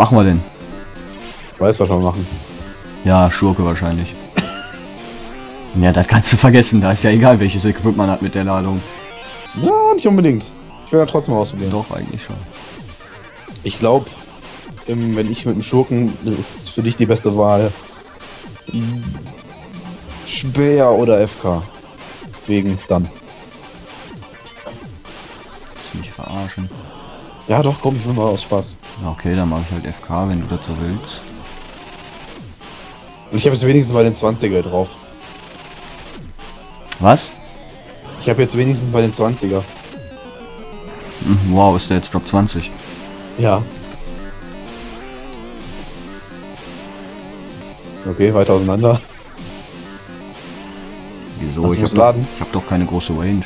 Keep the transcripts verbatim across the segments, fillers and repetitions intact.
machen wir denn? Ich weiß, was wir machen. Ja, Schurke wahrscheinlich. Ja, das kannst du vergessen. Da ist ja egal, welches Equipment man hat mit der Ladung. Ja, nicht unbedingt. Ich will ja trotzdem ausprobieren. Doch, eigentlich schon. Ich glaube, wenn ich mit dem Schurken, das ist für dich die beste Wahl. Speer oder F K. Wegen Stun. Willst du mich verarschen? Ja doch, komm, ich will mal aus Spaß. Okay, dann mache ich halt F K, wenn du das so willst. Und ich habe jetzt wenigstens mal den zwanziger drauf. Was? Ich habe jetzt wenigstens bei den zwanziger. Wow, ist der jetzt Drop zwanzig? Ja. Okay, weiter auseinander. Wieso? Also ich muss laden. Ich habe doch keine große Range.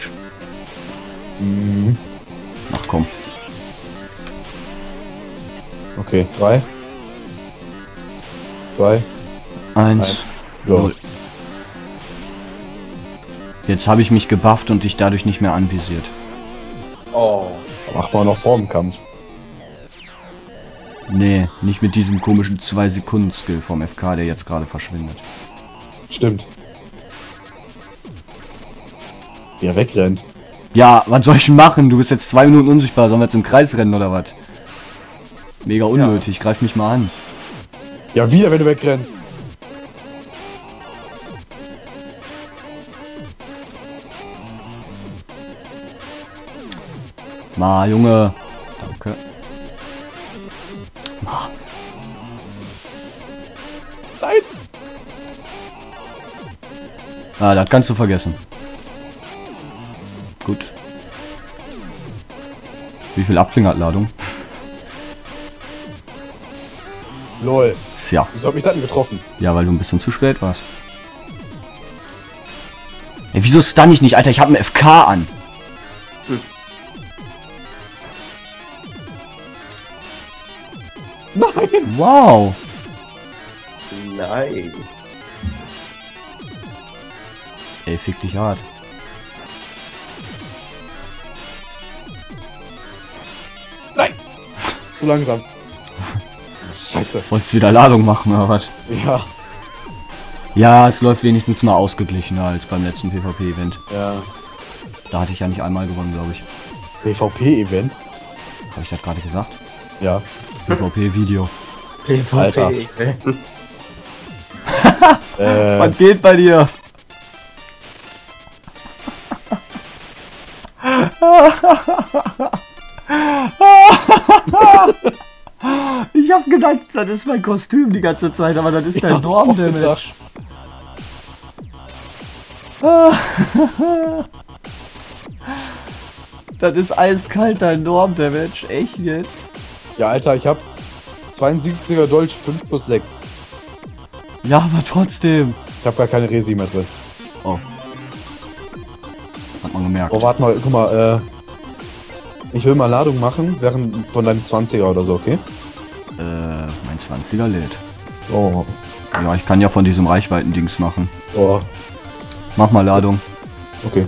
Mhm. Ach komm. Okay, drei, zwei, eins, null. Jetzt habe ich mich gebufft und dich dadurch nicht mehr anvisiert. Oh, macht man noch vor dem Kampf. Nee, nicht mit diesem komischen zwei Sekunden Skill vom F K, der jetzt gerade verschwindet. Stimmt. Der wegrennt. Ja, was soll ich machen? Du bist jetzt zwei Minuten unsichtbar. Sollen wir jetzt im Kreis rennen oder was? Mega unnötig, ja. Greif mich mal an. Ja, wieder, wenn du wegrennst. Ma, Junge. Danke. Ma. Nein! Ah, das kannst du vergessen. Gut. Wie viel Abkling hat Ladung? Lol. Ja. Wieso hab ich das denn getroffen? Ja, weil du ein bisschen zu spät warst. Ey, wieso stun ich nicht? Alter, ich hab einen F K an. Hm. Nein! Wow! Nice! Ey, fick dich hart. Nein! Zu langsam. Scheiße. Wolltest du wieder Ladung machen, oder was? Ja. Ja, es läuft wenigstens mal ausgeglichener als beim letzten PvP-Event. Ja. Da hatte ich ja nicht einmal gewonnen, glaube ich. PvP-Event? Habe ich das gerade gesagt? Ja. PvP-Video. PvP. äh. Was geht bei dir? Ich hab gedacht, das ist mein Kostüm die ganze Zeit, aber das ist dein Norm-Damage. Das ist eiskalt, dein Norm-Damage. Echt jetzt? Ja, Alter, ich hab zweiundsiebziger Dolch fünf plus sechs. Ja, aber trotzdem. Ich hab gar keine Resi mehr drin. Oh. Hat man gemerkt. Oh, warte mal, guck mal, äh... ich will mal Ladung machen, während von deinem zwanziger oder so, okay? Äh, mein zwanziger lädt. Oh. Ja, ich kann ja von diesem Reichweiten-Dings machen. Oh. Mach mal Ladung. Okay.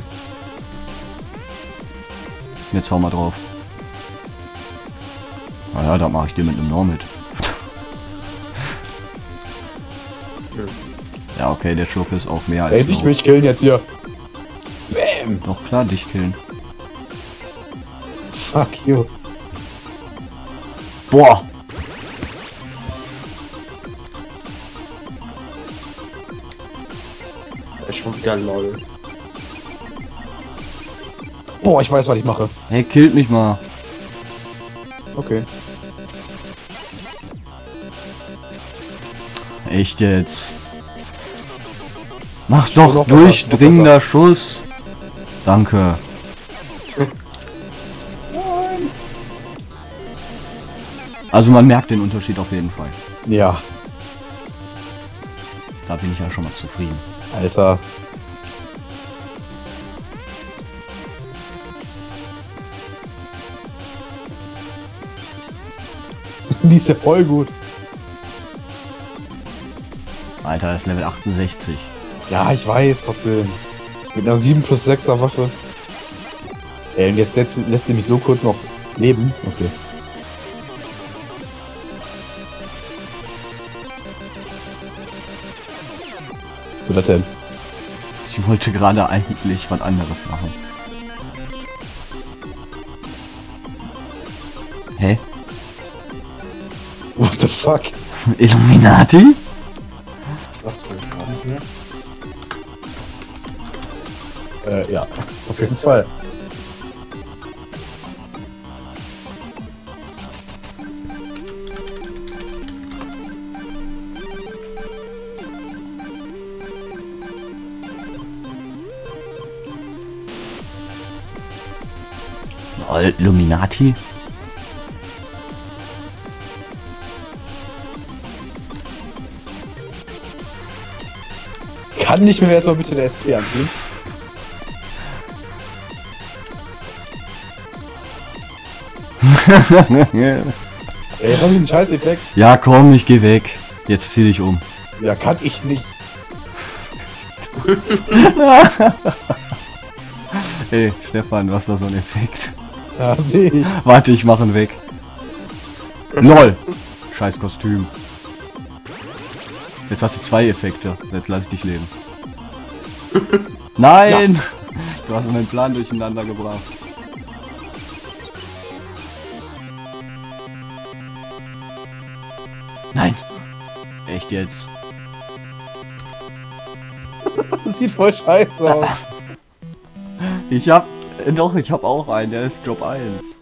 Jetzt hau mal drauf. Naja, da mache ich dir mit einem Norm mit. Ja, okay, der Schurke ist auch mehr als. Ey, dich mich killen jetzt hier. Bäm. Doch klar, dich killen. Fuck you. Boah. Da ist schon wieder lol. Boah, ich weiß, was ich mache. Hey, killt mich mal. Okay. Echt jetzt? Mach doch durchdringender Schuss. Danke. Also man merkt den Unterschied auf jeden Fall. Ja. Da bin ich ja schon mal zufrieden. Alter. Die ist ja voll gut. Alter, das ist Level achtundsechzig. Ja, ich weiß, trotzdem. Mit einer sieben plus sechser Waffe. Ey, und jetzt lässt, lässt nämlich so kurz noch leben. Okay. So, was denn? Ich wollte gerade eigentlich was anderes machen. Hä? What the fuck? Illuminati? Das will ich gar nicht mehr. Äh, ja, auf jeden Fall. Illuminati? Kann ich mir jetzt mal bitte eine S P anziehen? Ey, jetzt hab ich einen scheiß Effekt. Ja komm, ich geh weg. Jetzt zieh dich um. Ja, kann ich nicht. Ey, Stefan, was da so ein Effekt? Ja, seh ich. Warte, ich mach ihn weg. LOL! Scheiß Kostüm. Jetzt hast du zwei Effekte. Jetzt lass ich dich leben. Nein! Ja. Du hast meinen Plan durcheinander gebracht. Nein! Echt jetzt? Das sieht voll scheiße aus. Ich hab... Doch, ich hab auch einen, der ist Job eins.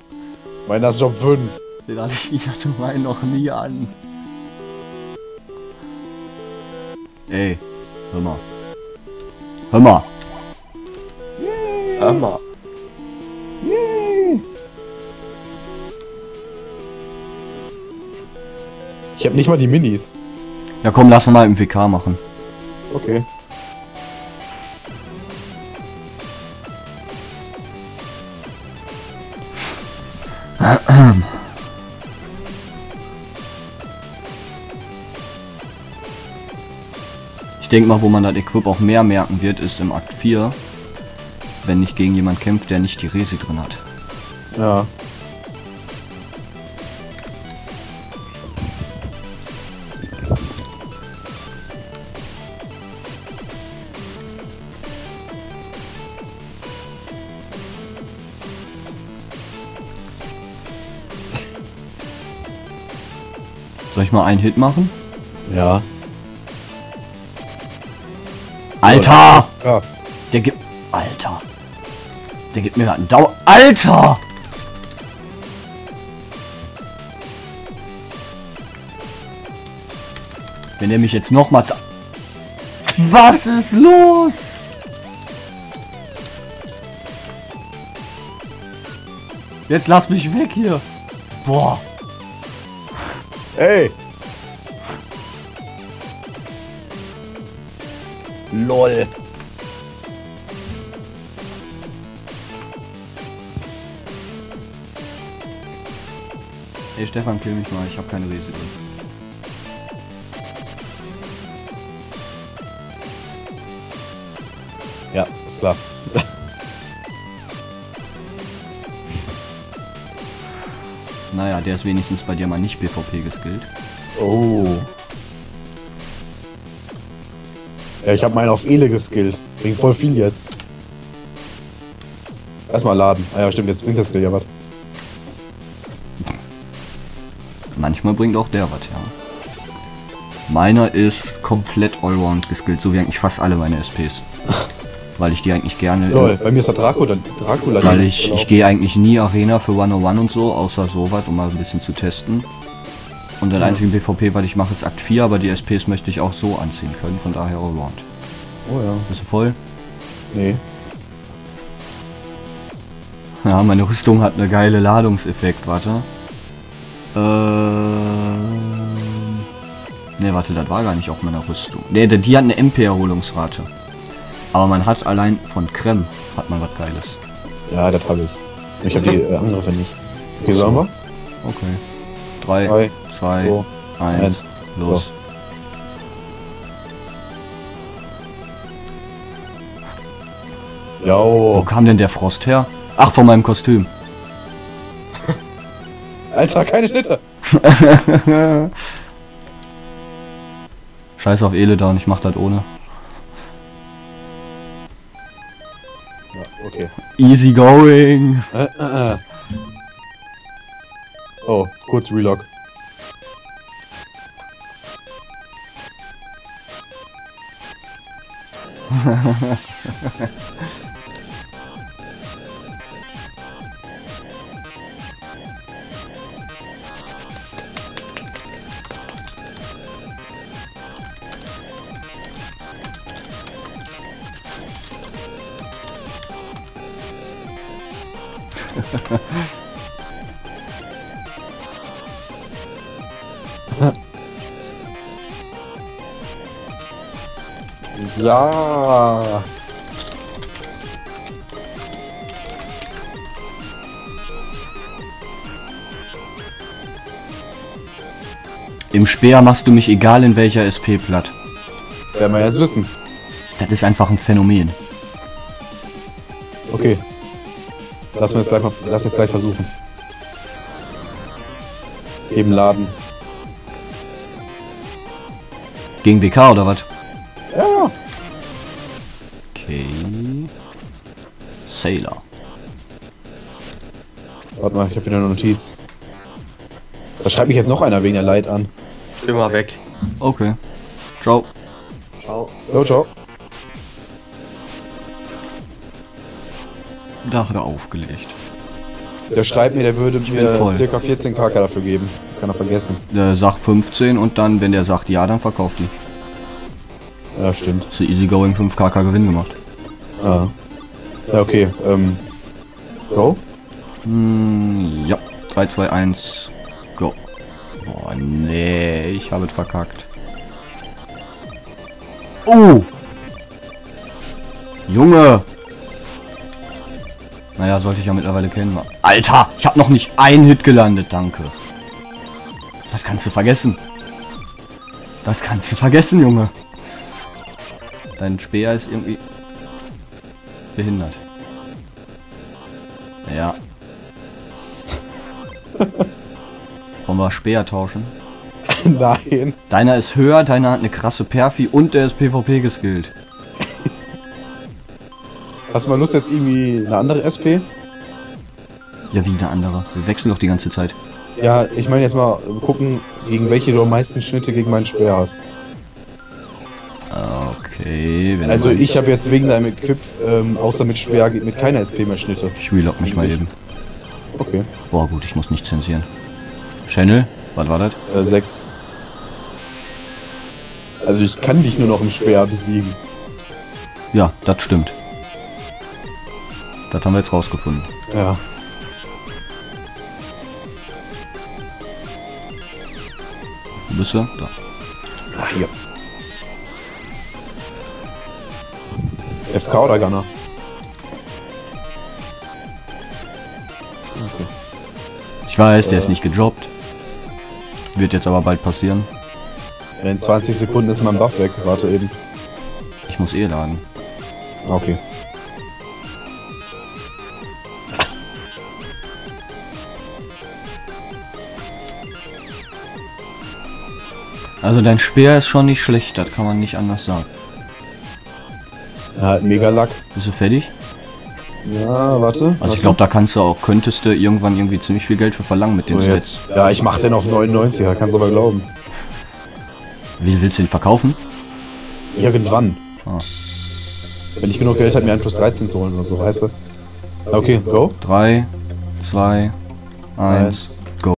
Meiner ist Job fünf. Den hatte ich, ich hatte meinen noch nie an. Ey, hör mal. Hör mal. Yay. Hör mal. Yay. Ich hab nicht mal die Minis. Ja komm, lass mal im W K machen. Okay. Ich denke mal, wo man das Equip auch mehr merken wird, ist im Akt vier, wenn nicht gegen jemand kämpft, der nicht die Resi drin hat. Ja. Soll ich mal einen Hit machen? Ja. Alter! Ja. Der gibt... Alter! Der gibt mir einen Dauer... Alter! Wenn er mich jetzt nochmal... Was ist los? Jetzt lass mich weg hier! Boah! Ey! LOL! Ey Stefan, kill mich mal, ich hab keine Risiken. Ja, ist klar. Naja, der ist wenigstens bei dir mal nicht PvP geskillt. Oh. Ja, ich habe meinen auf Ele geskillt. Bringt voll viel jetzt. Erstmal laden. Ah ja, stimmt, jetzt bringt das Skill ja was. Manchmal bringt auch der was, ja. Meiner ist komplett allround geskillt, so wie eigentlich fast alle meine S Ps. Weil ich die eigentlich gerne... Lol, bei mir ist der Draco, der Dracula. Weil ich, ich gehe eigentlich nie Arena für hundertundeins und so, außer sowas, um mal ein bisschen zu testen. Und dann ja. Einzige PvP, was ich mache, ist Akt vier, aber die S Ps möchte ich auch so anziehen können, von daher Allround. Oh ja. Bist du voll? Nee. Ja, meine Rüstung hat eine geile Ladungseffekt, warte. Äh... Ne, warte, das war gar nicht auf meiner Rüstung. Ne, die hat eine M P-Erholungsrate. Aber man hat allein von Krem hat man was Geiles. Ja, das habe ich. Ich habe die äh, andere nicht. Okay, sagen wir? Okay. drei, zwei, eins, los. Ja. Wo kam denn der Frost her? Ach, von meinem Kostüm. Alter, keine Schnitte. Scheiß auf Ele da und ich mach das ohne. Easy going. Äh, äh, äh. Oh, kurz Relog. Ja. Im Speer machst du mich egal in welcher S P platt. Werden wir jetzt wissen. Das ist einfach ein Phänomen. Okay. Lass uns gleich mal, lass uns gleich versuchen. Eben laden. Gegen B K oder was? Ja. Okay. Sailor. Warte mal, ich habe wieder eine Notiz. Da schreibt mich jetzt noch einer wegen der Light an. Ich bin mal weg. Okay. Ciao. Ciao. Ciao, ciao. Da hat er aufgelegt. Der schreibt mir, der würde mir ca. vierzehn K dafür geben. Kann er vergessen. Der sagt fünfzehn und dann, wenn der sagt ja, dann verkauft die. Ja, stimmt. Zu Easygoing fünf K K Gewinn gemacht. Ah. Ja, okay. Ähm. Go? Hm, ja. drei, zwei, eins. Go. Oh, nee. Ich habe es verkackt. Oh! Junge! Naja, sollte ich ja mittlerweile kennen. Alter! Ich habe noch nicht einen Hit gelandet. Danke. Das kannst du vergessen. Das kannst du vergessen, Junge. Dein Speer ist irgendwie behindert. Ja. Wollen wir Speer tauschen? Nein. Deiner ist höher, deiner hat eine krasse Perfi und der ist PvP geskillt. Hast du mal Lust jetzt irgendwie eine andere S P? Ja, wie eine andere? Wir wechseln doch die ganze Zeit. Ja, ich meine jetzt mal gucken, gegen welche du am meisten Schnitte gegen meinen Speer hast. Okay, wenn also ich habe jetzt wegen deinem Equip, ähm, außer mit Speer geht mit keiner S P mehr Schnitte. Ich relog mich mal eben. Okay. Boah gut, ich muss nicht zensieren. Channel, was war das? Äh, sechs. Also ich kann dich nur noch im Speer besiegen. Ja, das stimmt. Das haben wir jetzt rausgefunden. Ja. Wo bist du? Da. Ach, hier. F K oder Gunner? Okay. Ich weiß, der äh. ist nicht gedroppt. Wird jetzt aber bald passieren. In zwanzig Sekunden ist mein Buff weg. Warte eben. Ich muss eh laden. Okay. Also dein Speer ist schon nicht schlecht. Das kann man nicht anders sagen. Er hat mega Lack. Bist du fertig? Ja, warte. Also warte. Ich glaube, da kannst du auch, könntest du irgendwann irgendwie ziemlich viel Geld für verlangen mit so den Sets. Ja, ich mach den auf neunundneunzig, da kannst du aber glauben. Wie willst du den verkaufen? Irgendwann. Ah. Wenn ich genug Geld habe, mir einen plus dreizehn zu holen oder so, weißt du? Okay, go. drei, zwei, eins.